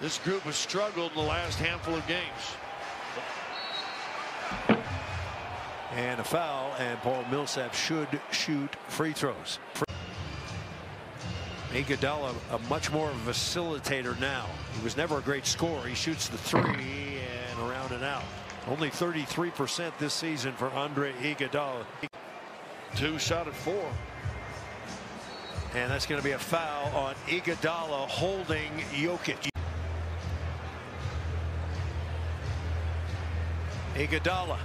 This group has struggled in the last handful of games. And a foul, and Paul Millsap should shoot free throws. Iguodala, a much more facilitator now. He was never a great scorer. He shoots the three and around and out. Only 33% this season for Andre Iguodala. Two shot at four. And that's going to be a foul on Iguodala holding Jokic. Iguodala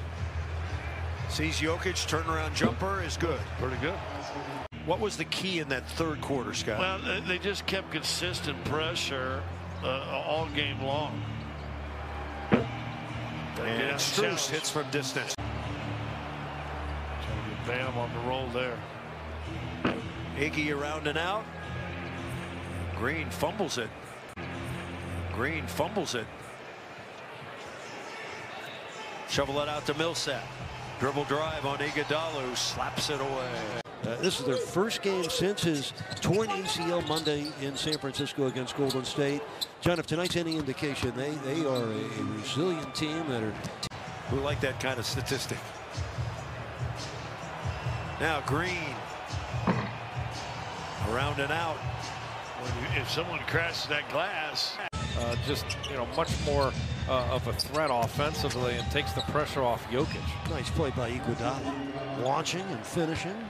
sees Jokic, turnaround jumper is good. Pretty good. What was the key in that third quarter, Scott? Well, they just kept consistent pressure all game long. And Struis hits from distance. Trying to get Bam on the roll there. Iggy around and out. Green fumbles it. Green fumbles it. Shovel it out to Millsap. Dribble drive on Iguodala, who slaps it away. This is their first game since his torn ACL Monday in San Francisco against Golden State. John, if tonight's any indication, they are a resilient team that are... We like that kind of statistic. Now Green. Around and out. If someone crashes that glass... much more of a threat offensively and takes the pressure off Jokic. Nice play by Iguodala. Launching and finishing.